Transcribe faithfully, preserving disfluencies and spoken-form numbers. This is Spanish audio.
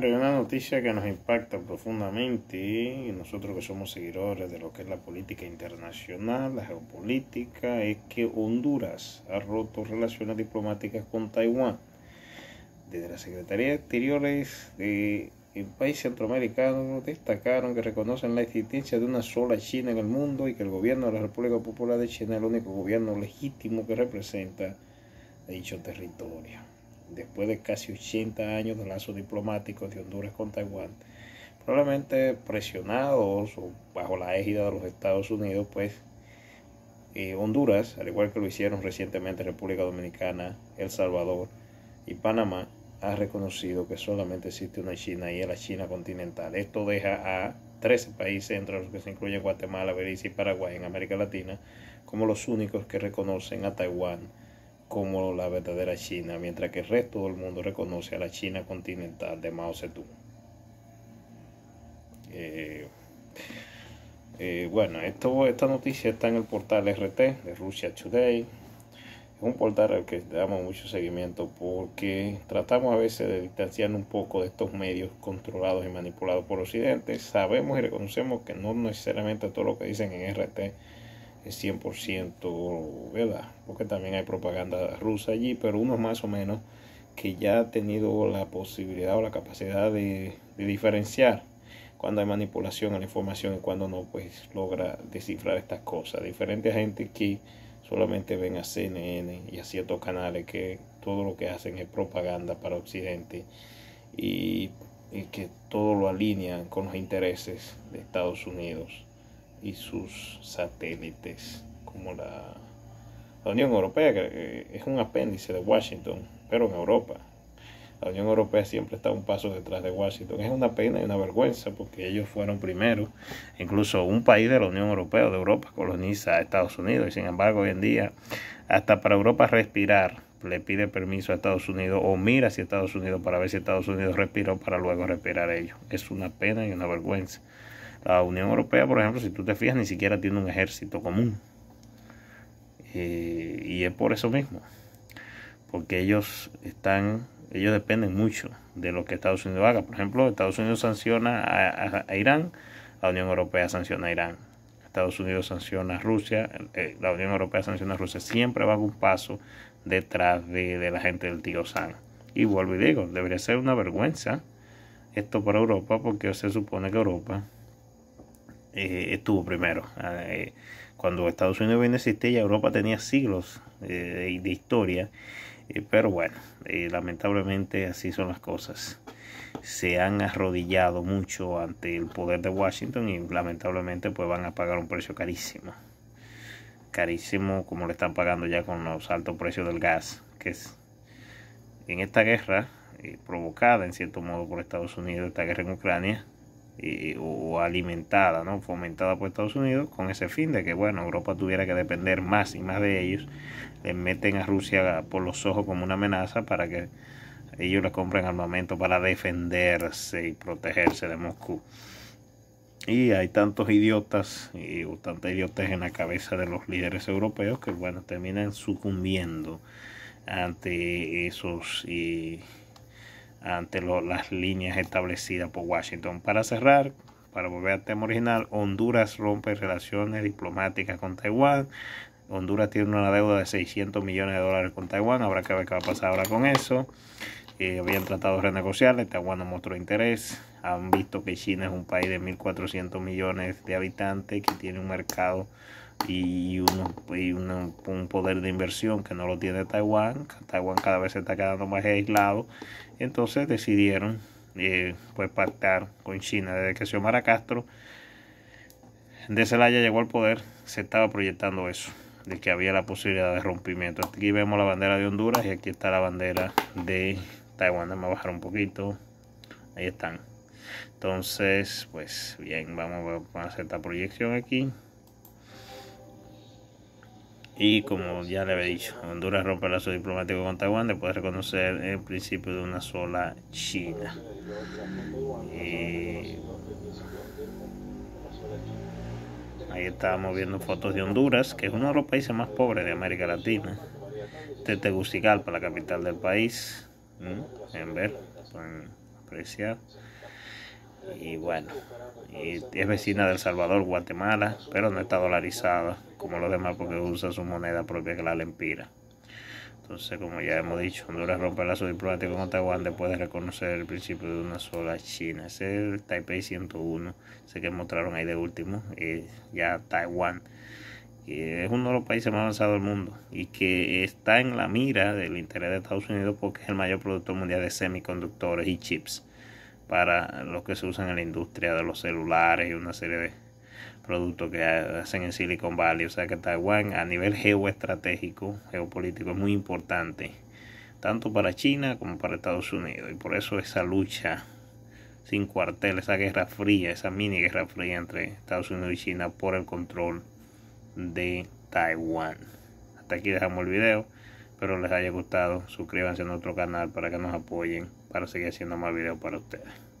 Una noticia que nos impacta profundamente, y nosotros que somos seguidores de lo que es la política internacional, la geopolítica, es que Honduras ha roto relaciones diplomáticas con Taiwán. Desde la Secretaría de Exteriores del país centroamericano destacaron que reconocen la existencia de una sola China en el mundo y que el gobierno de la República Popular de China es el único gobierno legítimo que representa dicho territorio. Después de casi ochenta años de lazos diplomáticos de Honduras con Taiwán, probablemente presionados o bajo la égida de los Estados Unidos, pues eh, Honduras, al igual que lo hicieron recientemente República Dominicana, El Salvador y Panamá, ha reconocido que solamente existe una China y es la China continental. Esto deja a trece países, entre los que se incluyen Guatemala, Belice y Paraguay en América Latina, como los únicos que reconocen a Taiwán como la verdadera China, mientras que el resto del mundo reconoce a la China continental de Mao Zedong. Eh, eh, bueno, esto, esta noticia está en el portal R T de Russia Today. Es un portal al que damos mucho seguimiento porque tratamos a veces de distanciarnos un poco de estos medios controlados y manipulados por Occidente. Sabemos y reconocemos que no necesariamente todo lo que dicen en R T es cien por ciento verdad, porque también hay propaganda rusa allí, pero uno más o menos que ya ha tenido la posibilidad o la capacidad de, de diferenciar cuando hay manipulación a la información y cuando no, pues logra descifrar estas cosas. Diferentes gente que solamente ven a C N N y a ciertos canales que todo lo que hacen es propaganda para Occidente y, y que todo lo alinean con los intereses de Estados Unidos y sus satélites, como la, la Unión Europea, que es un apéndice de Washington, pero en Europa. La Unión Europea siempre está un paso detrás de Washington. Es una pena y una vergüenza porque ellos fueron primero. Incluso un país de la Unión Europea o de Europa coloniza a Estados Unidos, y sin embargo hoy en día, hasta para Europa respirar, le pide permiso a Estados Unidos o mira hacia Estados Unidos para ver si Estados Unidos respiró para luego respirar ellos. Es una pena y una vergüenza. La Unión Europea, por ejemplo, si tú te fijas, ni siquiera tiene un ejército común. Eh, y es por eso mismo. Porque ellos están, ellos dependen mucho de lo que Estados Unidos haga. Por ejemplo, Estados Unidos sanciona a, a, a Irán, la Unión Europea sanciona a Irán. Estados Unidos sanciona a Rusia, eh, la Unión Europea sanciona a Rusia. Siempre va un paso detrás de, de la gente del tío Sam. Y vuelvo y digo, debería ser una vergüenza esto para Europa, porque se supone que Europa Eh, estuvo primero. Eh, cuando Estados Unidos bien existía, ya Europa tenía siglos eh, de, de historia, eh, pero bueno, eh, lamentablemente así son las cosas. Se han arrodillado mucho ante el poder de Washington y lamentablemente pues van a pagar un precio carísimo, carísimo como le están pagando ya con los altos precios del gas, que es en esta guerra eh, provocada en cierto modo por Estados Unidos, esta guerra en Ucrania, Eh, o alimentada, ¿no? fomentada por Estados Unidos con ese fin de que, bueno, Europa tuviera que depender más y más de ellos. Les meten a Rusia por los ojos como una amenaza para que ellos les compren armamento para defenderse y protegerse de Moscú. Y hay tantos idiotas y, o tantas idiotas en la cabeza de los líderes europeos que, bueno, terminan sucumbiendo ante esos y ante lo, las líneas establecidas por Washington. Para cerrar, para volver al tema original, Honduras rompe relaciones diplomáticas con Taiwán. Honduras tiene una deuda de seiscientos millones de dólares con Taiwán. Habrá que ver qué va a pasar ahora con eso. Eh, habían tratado de renegociarle, Taiwán no mostró interés. Han visto que China es un país de mil cuatrocientos millones de habitantes, que tiene un mercado y, uno, y uno, un poder de inversión que no lo tiene Taiwán. Taiwán cada vez se está quedando más aislado. Entonces decidieron eh, pues pactar con China. Desde que Xiomara Castro de Zelaya llegó al poder, se estaba proyectando eso, de que había la posibilidad de rompimiento. Aquí vemos la bandera de Honduras y aquí está la bandera de Taiwán. Déjame bajar un poquito. Ahí están. Entonces, pues bien, vamos a hacer esta proyección aquí. Y como ya le había dicho, Honduras rompe el lazo diplomático con Taiwán después de reconocer el principio de una sola China. Eh, ahí estábamos viendo fotos de Honduras, que es uno de los países más pobres de América Latina. Tegucigalpa, la capital del país. ¿Mm? En ver, apreciar. Y bueno, y es vecina de El Salvador, Guatemala, pero no está dolarizada como los demás porque usa su moneda propia, que es la lempira. Entonces, como ya hemos dicho, Honduras rompe el lazo diplomático con Taiwán después de reconocer el principio de una sola China. Ese es el Taipei ciento uno, ese que mostraron ahí de último, eh, ya Taiwán, que es uno de los países más avanzados del mundo y que está en la mira del interés de Estados Unidos porque es el mayor productor mundial de semiconductores y chips para los que se usan en la industria de los celulares y una serie de productos que hacen en Silicon Valley. O sea que Taiwán a nivel geoestratégico, geopolítico, es muy importante, tanto para China como para Estados Unidos. Y por eso esa lucha sin cuartel, esa guerra fría, esa mini guerra fría entre Estados Unidos y China por el control de Taiwán. Hasta aquí dejamos el video. Espero les haya gustado. Suscríbanse a nuestro canal para que nos apoyen para seguir haciendo más videos para ustedes.